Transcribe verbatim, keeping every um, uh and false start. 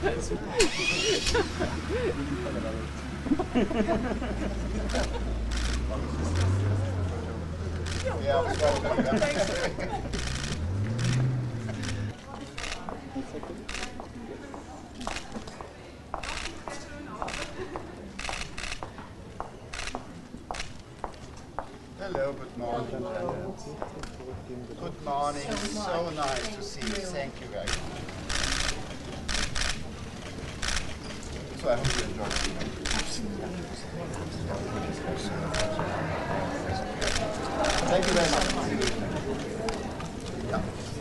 Hello, good morning. Hello. Good morning. So, so nice, nice to see you. Thank you very much. So I hope you enjoyed the event. Absolutely. Thank you very much. Yeah.